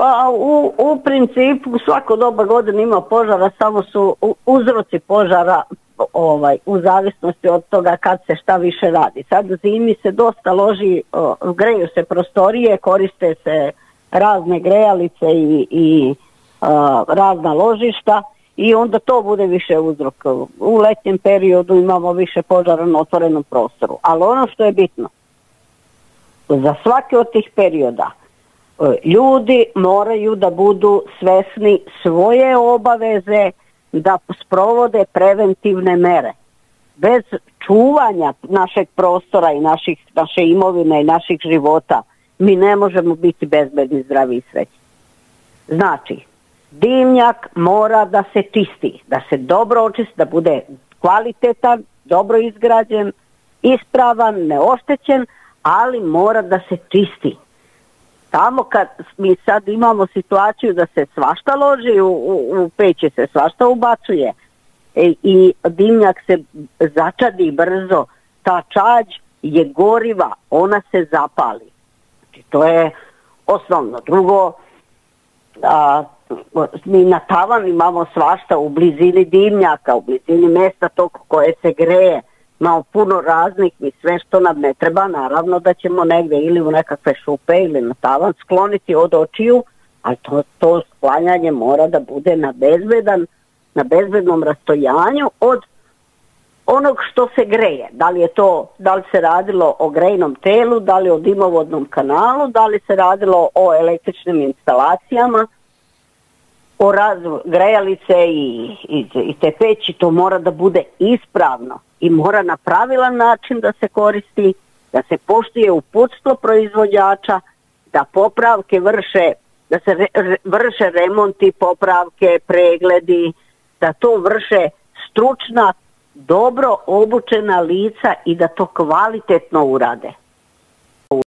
Pa u principu svako doba godine ima požara, samo su uzroci požara u zavisnosti od toga kad se šta više radi. Sad zimi se dosta loži, greju se prostorije, koriste se razne grejalice i razna ložišta i onda to bude više uzrok. U letnjem periodu imamo više požara na otvorenom prostoru. Ali ono što je bitno, za svaki od tih perioda ljudi moraju da budu svesni svoje obaveze da sprovode preventivne mere. Bez čuvanja našeg prostora i naše imovine i naših života mi ne možemo biti bezbedni, zdravi i srećni. Znači, dimnjak mora da se čisti, da se dobro očisti, da bude kvalitetan, dobro izgrađen, ispravan, neoštećen, ali mora da se čisti. Tamo kad mi sad imamo situaciju da se svašta loži, u peći se svašta ubacuje i dimnjak se začadi brzo, ta čađ je goriva, ona se zapali. Znači, to je osnovno. Drugo, mi na tavan imamo svašta u blizini dimnjaka, u blizini mjesta tog koje se greje. Imamo puno raznih i sve što nam ne treba, naravno da ćemo negdje ili u nekakve šupe ili na tavan skloniti od očiju, ali to sklanjanje mora da bude na bezbednom rastojanju od onog što se greje. Da li se radilo o grejnom telu, da li o dimovodnom kanalu, da li se radilo o električnim instalacijama, o razvoju grejalice i te peći, to mora da bude ispravno i mora na pravilan način da se koristi, da se poštuje uputstvo proizvođača, da popravke vrše, da se vrše remonti, popravke, pregledi, da to vrše stručna, dobro obučena lica i da to kvalitetno urade.